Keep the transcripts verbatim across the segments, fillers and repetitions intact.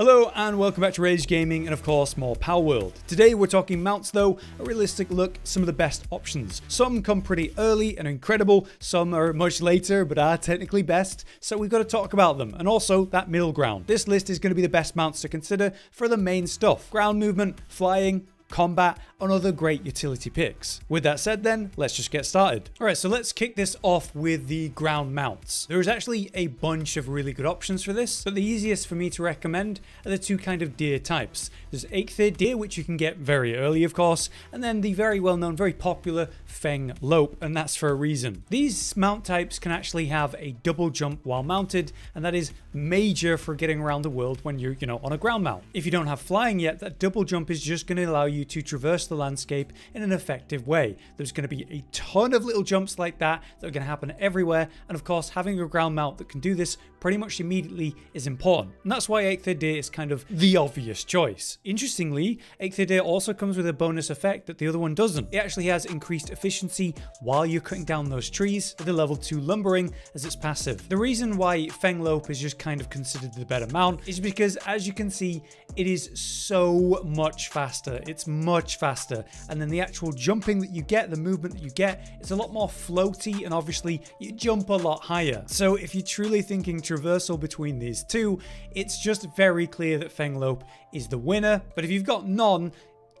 Hello and welcome back to Rage Gaming and of course more Palworld. Today we're talking mounts though, a realistic look, some of the best options. Some come pretty early and are incredible, some are much later but are technically best, so we've got to talk about them and also that middle ground. This list is going to be the best mounts to consider for the main stuff. Ground movement, flying, combat and other great utility picks. With that said then, let's just get started. All right, so let's kick this off with the ground mounts. There is actually a bunch of really good options for this, but the easiest for me to recommend are the two kind of deer types. There's Eikthyrdeer, which you can get very early of course, and then the very well known, very popular Fenglope, and that's for a reason. These mount types can actually have a double jump while mounted, and that is major for getting around the world when you're, you know, on a ground mount. If you don't have flying yet, that double jump is just going to allow you to traverse the landscape in an effective way. There's going to be a ton of little jumps like that that are going to happen everywhere, and of course having a ground mount that can do this pretty much immediately is important, and that's why Eikthyrdeer is kind of the obvious choice. Interestingly, Eikthyrdeer also comes with a bonus effect that the other one doesn't. It actually has increased efficiency while you're cutting down those trees with the level two lumbering as its passive. The reason why Fenglope is just kind of considered the better mount is because, as you can see, it is so much faster. It's much faster, and then the actual jumping that you get, the movement that you get, it's a lot more floaty, and obviously you jump a lot higher. So if you're truly thinking traversal between these two, it's just very clear that Fenglope is the winner. But if you've got none,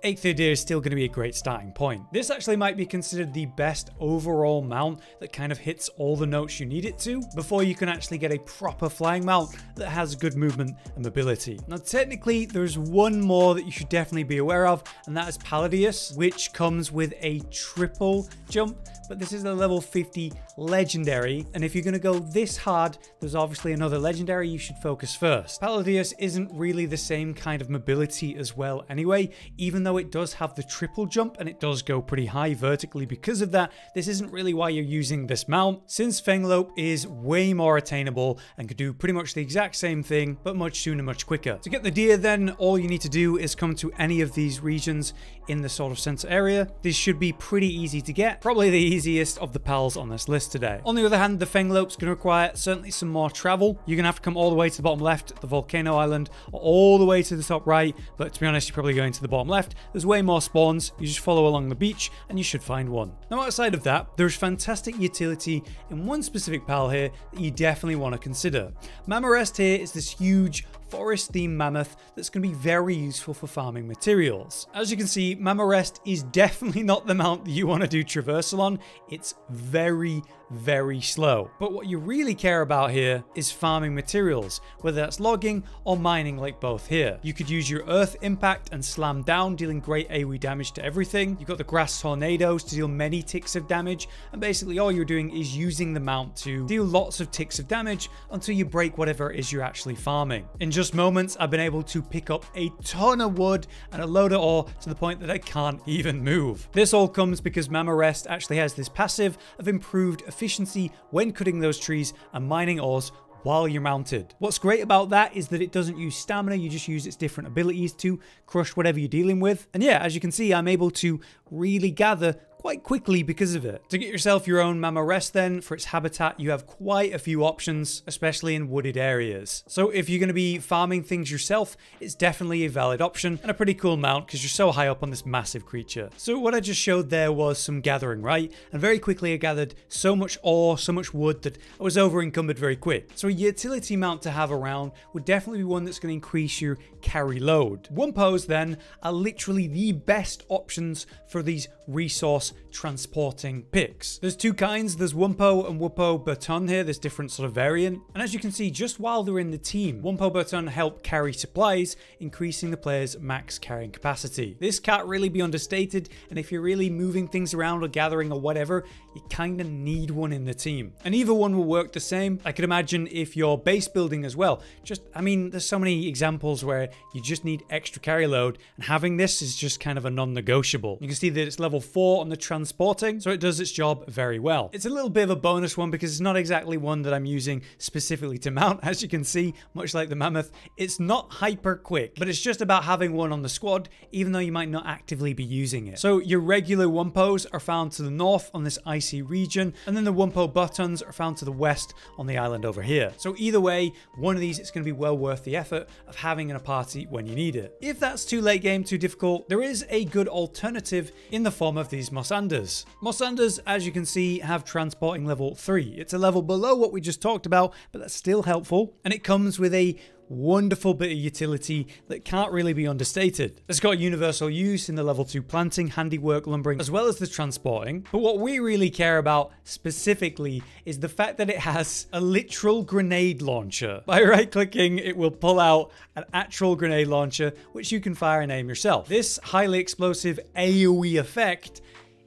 Eikthyrdeer is still going to be a great starting point. This actually might be considered the best overall mount that kind of hits all the notes you need it to before you can actually get a proper flying mount that has good movement and mobility. Now technically there's one more that you should definitely be aware of, and that is Paladius, which comes with a triple jump, but this is a level fifty legendary, and if you're going to go this hard, there's obviously another legendary you should focus first. Paladius isn't really the same kind of mobility as well anyway, even though though it does have the triple jump and it does go pretty high vertically because of that. This isn't really why you're using this mount, since Fenglope is way more attainable and could do pretty much the exact same thing but much sooner, much quicker. To get the deer then, all you need to do is come to any of these regions in the sort of center area. This should be pretty easy to get, probably the easiest of the pals on this list today. On the other hand, the Fenglope's going to require certainly some more travel. You're going to have to come all the way to the bottom left, the volcano island, or all the way to the top right, but to be honest, you're probably going to the bottom left. There's way more spawns, you just follow along the beach and you should find one. Now outside of that, there's fantastic utility in one specific pal here that you definitely want to consider. Mammorest here is this huge forest themed mammoth that's going to be very useful for farming materials. As you can see, Mammorest is definitely not the mount that you want to do traversal on. It's very, very slow. But what you really care about here is farming materials, whether that's logging or mining like both here. You could use your earth impact and slam down, dealing great AoE damage to everything. You've got the grass tornadoes to deal many ticks of damage, and basically all you're doing is using the mount to deal lots of ticks of damage until you break whatever it is you're actually farming. In just moments, I've been able to pick up a ton of wood and a load of ore to the point that I can't even move. This all comes because Mammorest actually has this passive of improved efficiency when cutting those trees and mining ores while you're mounted. What's great about that is that it doesn't use stamina, you just use its different abilities to crush whatever you're dealing with. And yeah, as you can see, I'm able to really gather quite quickly because of it. To get yourself your own Mammorest then, for its habitat, you have quite a few options, especially in wooded areas. So if you're going to be farming things yourself, it's definitely a valid option and a pretty cool mount because you're so high up on this massive creature. So what I just showed there was some gathering, right? And very quickly I gathered so much ore, so much wood that I was over encumbered very quick. So a utility mount to have around would definitely be one that's going to increase your carry load. Wumpos then are literally the best options for these resource transporting picks. There's two kinds, there's Wumpo and Wumpo Botan here, there's different sort of variant, and as you can see, just while they're in the team, Wumpo Botan help carry supplies, increasing the player's max carrying capacity. This can't really be understated, and if you're really moving things around or gathering or whatever, you kinda need one in the team, and either one will work the same. I could imagine if you're base building as well, just, I mean, there's so many examples where you just need extra carry load, and having this is just kind of a non-negotiable. You can see that it's level four on the transporting, so it does its job very well. It's a little bit of a bonus one because it's not exactly one that I'm using specifically to mount. As you can see, much like the mammoth, it's not hyper quick, but it's just about having one on the squad, even though you might not actively be using it. So your regular Wumpos are found to the north on this ice icy region, and then the Wumpo Botans are found to the west on the island over here. So either way, one of these is going to be well worth the effort of having in a party when you need it. If that's too late game, too difficult, there is a good alternative in the form of these Mossandas. Mossandas, as you can see, have transporting level three. It's a level below what we just talked about, but that's still helpful, and it comes with a wonderful bit of utility that can't really be understated. It's got universal use in the level two planting, handiwork, lumbering, as well as the transporting. But what we really care about specifically is the fact that it has a literal grenade launcher. By right clicking, it will pull out an actual grenade launcher, which you can fire and aim yourself. This highly explosive AoE effect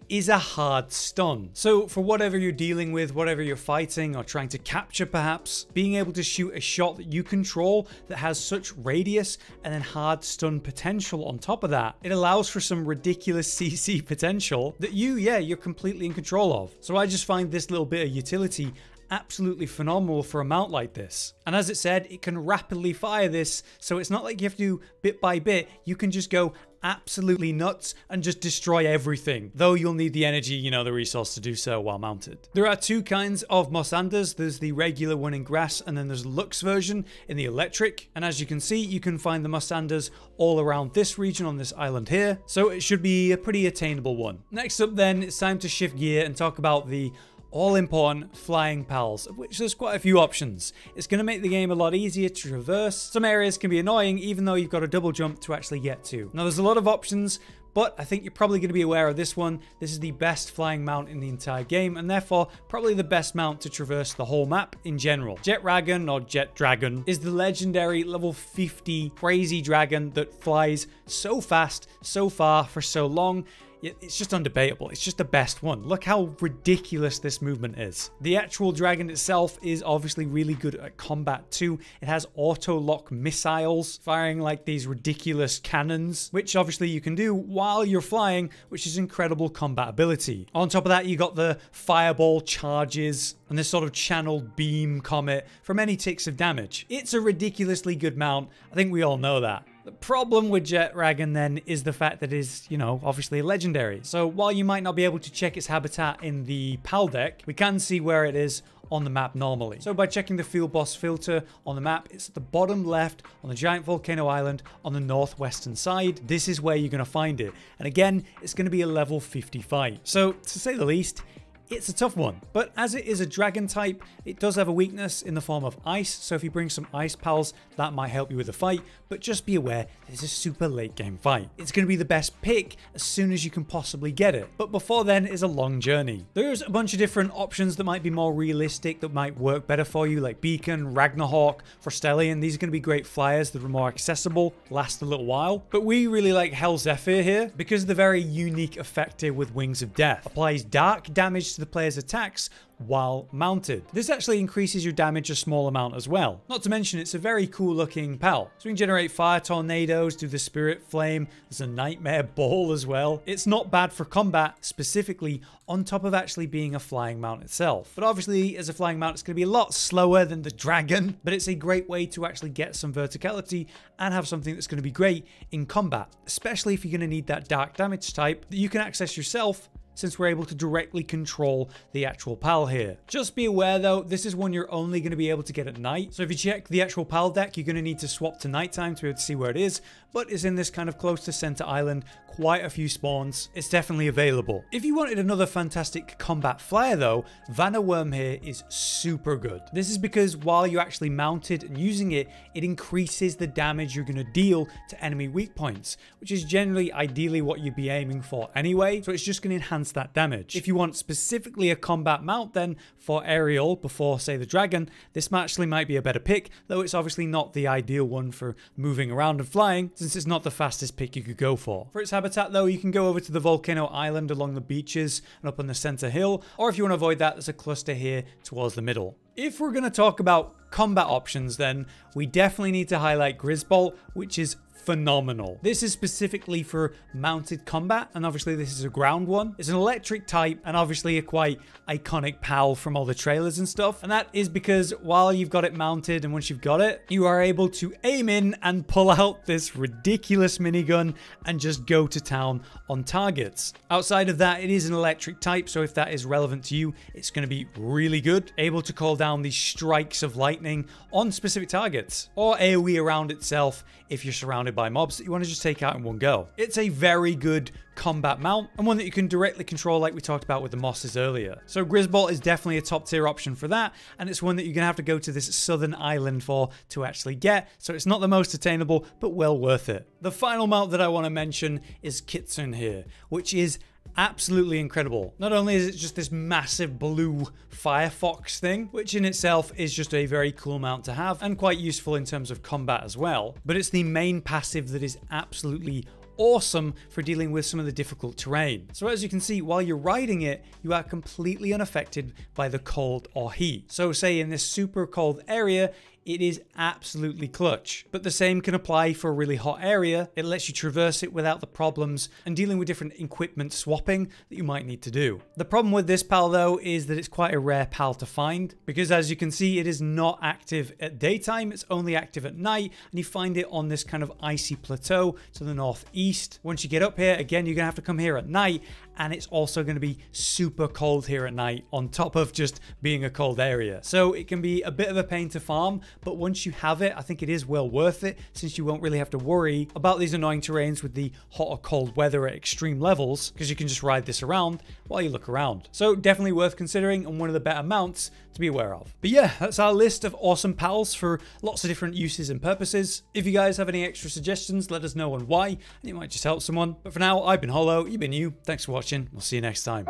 is a hard stun. So for whatever you're dealing with, whatever you're fighting or trying to capture perhaps, being able to shoot a shot that you control that has such radius and then hard stun potential on top of that, it allows for some ridiculous C C potential that you, yeah, you're completely in control of. So I just find this little bit of utility absolutely phenomenal for a mount like this. And as it said, it can rapidly fire this, so it's not like you have to do bit by bit, you can just go absolutely nuts and just destroy everything, though you'll need the energy, you know, the resource to do so while mounted. There are two kinds of Mossandas. There's the regular one in grass, and then there's Lux version in the electric. And as you can see, you can find the Mossandas all around this region on this island here, so it should be a pretty attainable one. Next up then, it's time to shift gear and talk about the all-important flying pals, of which there's quite a few options. It's going to make the game a lot easier to traverse. Some areas can be annoying, even though you've got a double jump to actually get to. Now, there's a lot of options, but I think you're probably going to be aware of this one. This is the best flying mount in the entire game, and therefore probably the best mount to traverse the whole map in general. Jetragon, or Jetragon, is the legendary level fifty crazy dragon that flies so fast, so far, for so long. It's just undebatable. It's just the best one. Look how ridiculous this movement is. The actual dragon itself is obviously really good at combat too. It has auto-lock missiles firing like these ridiculous cannons, which obviously you can do while you're flying, which is incredible combat ability. On top of that, you got the fireball charges and this sort of channeled beam comet for many ticks of damage. It's a ridiculously good mount. I think we all know that. The problem with Jetragon then is the fact that it is, you know, obviously legendary. So while you might not be able to check its habitat in the PAL deck, we can see where it is on the map normally. So by checking the Field Boss filter on the map, it's at the bottom left on the giant volcano island on the northwestern side. This is where you're going to find it. And again, it's going to be a level fifty fight. So to say the least, it's a tough one, but as it is a dragon type, it does have a weakness in the form of ice, so if you bring some ice pals, that might help you with the fight, but just be aware, it's a super late game fight. It's going to be the best pick as soon as you can possibly get it, but before then is a long journey. There's a bunch of different options that might be more realistic, that might work better for you, like Beacon, Ragnarhawk, Frostellian. These are going to be great flyers that are more accessible, last a little while, but we really like Hell Zephyr here, because of the very unique effect here with Wings of Death. Applies dark damage to the player's attacks while mounted. This actually increases your damage a small amount as well. Not to mention, it's a very cool looking pal. So we can generate fire tornadoes, do the spirit flame, there's a nightmare ball as well. It's not bad for combat specifically, on top of actually being a flying mount itself. But obviously, as a flying mount, it's going to be a lot slower than the dragon, but it's a great way to actually get some verticality and have something that's going to be great in combat, especially if you're going to need that dark damage type that you can access yourself, since we're able to directly control the actual pal here. Just be aware though, this is one you're only going to be able to get at night. So if you check the actual pal deck, you're going to need to swap to nighttime to be able to see where it is, but it's in this kind of close to center island, quite a few spawns. It's definitely available. If you wanted another fantastic combat flyer though, Vanwyrm here is super good. This is because while you're actually mounted and using it, it increases the damage you're going to deal to enemy weak points, which is generally ideally what you'd be aiming for anyway. So it's just going to enhance that damage. If you want specifically a combat mount then for aerial before say the dragon, this actually might be a better pick, though it's obviously not the ideal one for moving around and flying since it's not the fastest pick you could go for. For its habitat though, you can go over to the volcano island along the beaches and up on the center hill, or if you want to avoid that, there's a cluster here towards the middle. If we're going to talk about combat options then, we definitely need to highlight Grizzbolt, which is phenomenal. This is specifically for mounted combat, and obviously this is a ground one. It's an electric type, and obviously a quite iconic pal from all the trailers and stuff. And that is because while you've got it mounted, and once you've got it, you are able to aim in and pull out this ridiculous minigun and just go to town on targets. Outside of that, it is an electric type, so if that is relevant to you, it's going to be really good. Able to call down these strikes of lightning on specific targets, or AoE around itself if you're surrounded by mobs that you want to just take out in one go. It's a very good combat mount, and one that you can directly control like we talked about with the mosses earlier. So Grizzbolt is definitely a top tier option for that, and it's one that you're going to have to go to this southern island for to actually get, so it's not the most attainable, but well worth it. The final mount that I want to mention is Kitsun here, which is absolutely incredible. Not only is it just this massive blue firefox thing, which in itself is just a very cool mount to have and quite useful in terms of combat as well, but it's the main passive that is absolutely awesome for dealing with some of the difficult terrain. So as you can see, while you're riding it, you are completely unaffected by the cold or heat. So say in this super cold area, it is absolutely clutch. But the same can apply for a really hot area. It lets you traverse it without the problems and dealing with different equipment swapping that you might need to do. The problem with this pal though is that it's quite a rare pal to find, because as you can see, it is not active at daytime. It's only active at night, and you find it on this kind of icy plateau to the northeast. Once you get up here, again, you're gonna have to come here at night, and it's also gonna be super cold here at night on top of just being a cold area. So it can be a bit of a pain to farm, but once you have it, I think it is well worth it, since you won't really have to worry about these annoying terrains with the hot or cold weather at extreme levels, because you can just ride this around while you look around. So definitely worth considering, and one of the better mounts to be aware of. But yeah, that's our list of awesome pals for lots of different uses and purposes. If you guys have any extra suggestions, let us know on why, and it might just help someone. But for now, I've been Holo, you've been you. Thanks for watching. We'll see you next time.